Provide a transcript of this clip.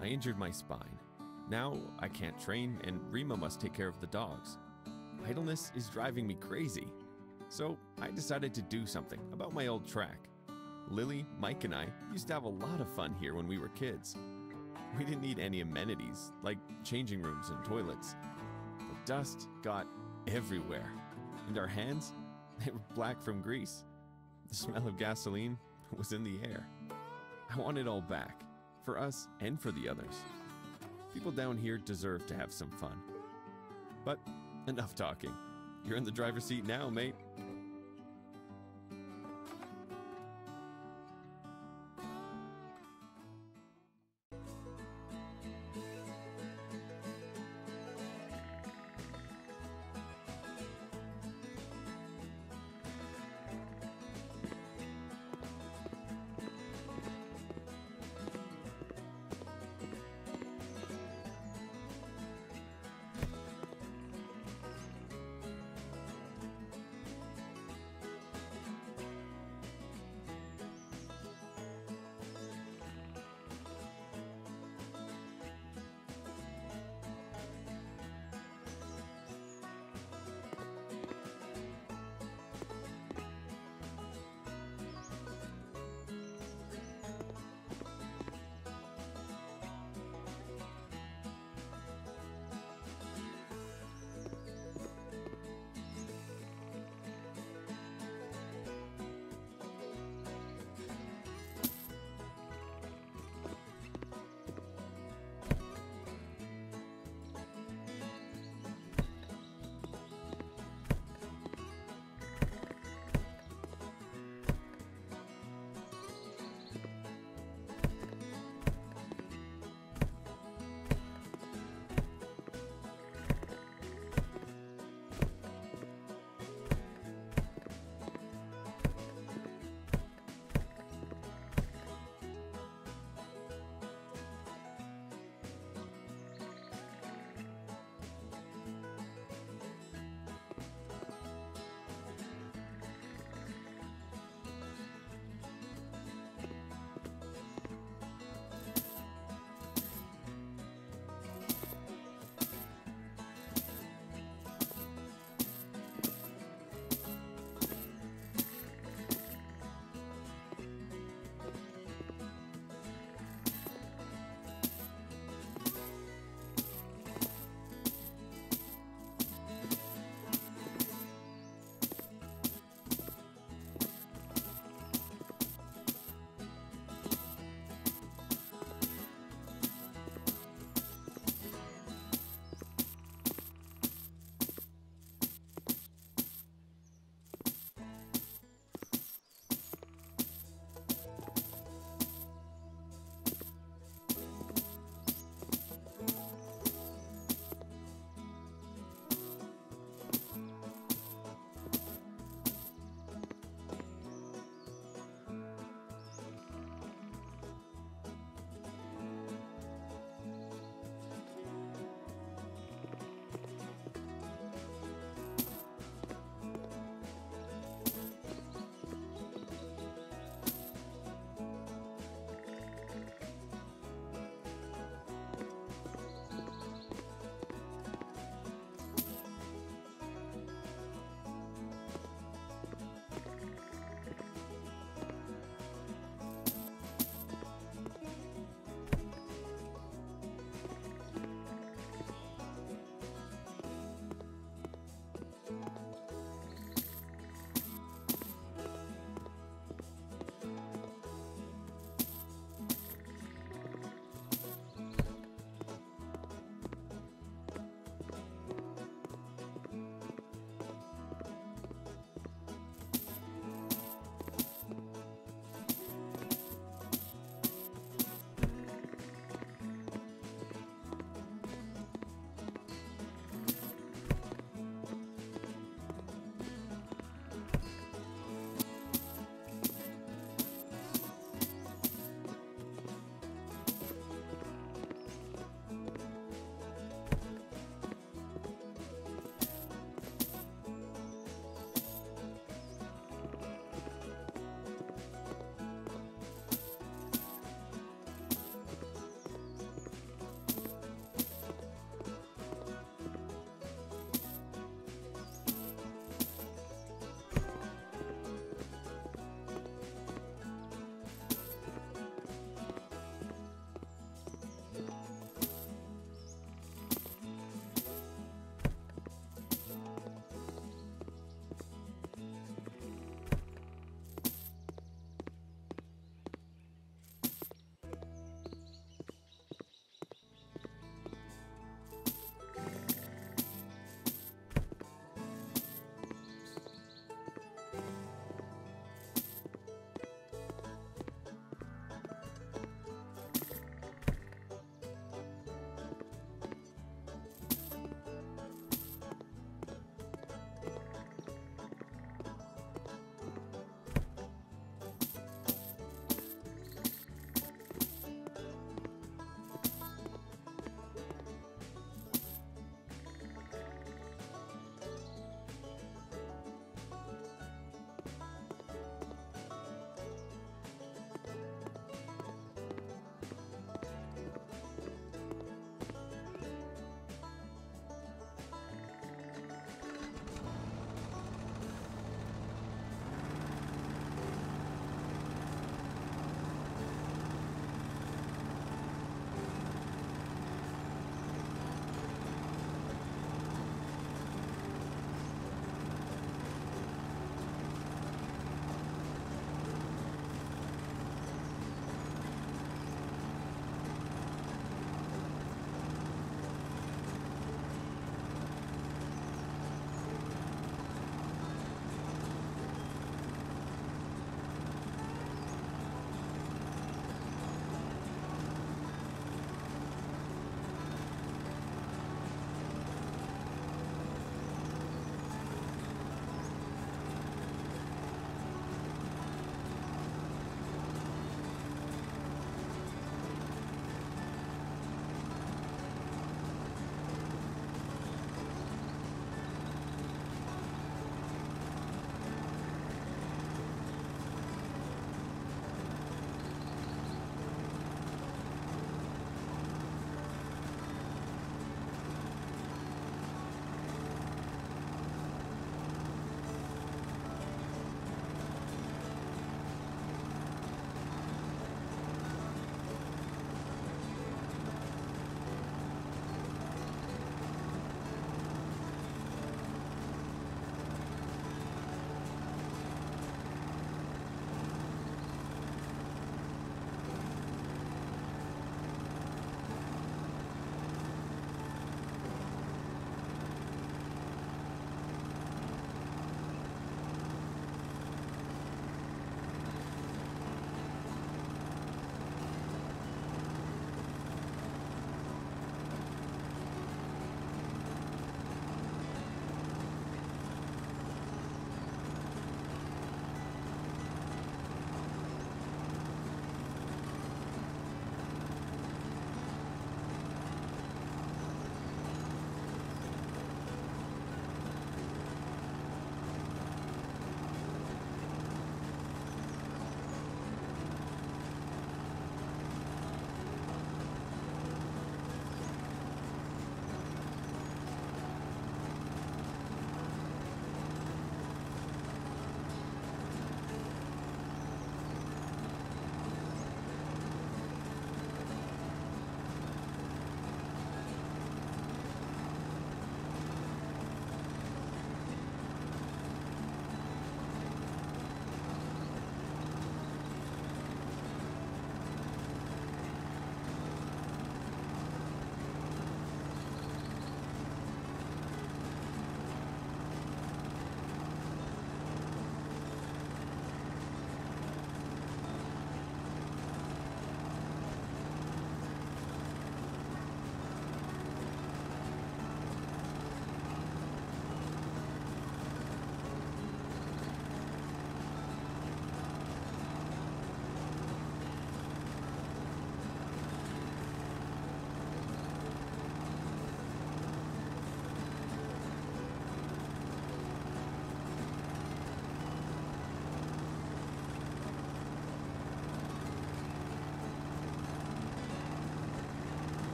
I injured my spine. Now I can't train and Rima must take care of the dogs. Idleness is driving me crazy. So I decided to do something about my old track. Lily, Mike and I used to have a lot of fun here when we were kids. We didn't need any amenities like changing rooms and toilets. The dust got everywhere and our hands, they were black from grease. The smell of gasoline was in the air. I want it all back. For us and for the others. People down here deserve to have some fun. But enough talking. You're in the driver's seat now, mate.